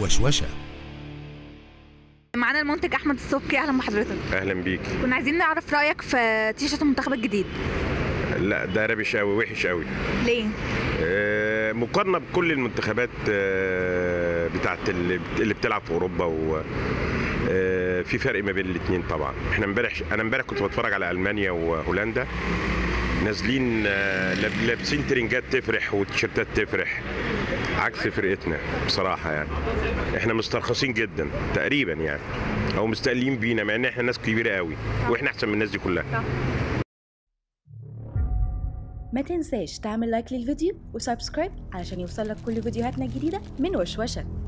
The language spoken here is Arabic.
وشوشة. معانا المنتج احمد السبكي، اهلا بحضرتك. اهلا بيك. كنا عايزين نعرف رايك في تيشيرت المنتخب الجديد. لا ده ربش قوي، وحش قوي. ليه؟ مقارنه بكل المنتخبات بتاعت اللي بتلعب في اوروبا، و في فرق ما بين الاثنين طبعا. احنا انا امبارح كنت بتفرج على المانيا وهولندا، نازلين لابسين ترنجات تفرح وتيشيرتات تفرح، عكس فرقتنا بصراحه. يعني احنا مسترخصين جدا تقريبا، يعني او مستقلين بينا، مع ان احنا ناس كبيره قوي واحنا احسن من الناس دي كلها. ما تنساش تعمل لايك للفيديو وسبسكرايب علشان يوصلك كل فيديوهاتنا الجديده من وشوشه.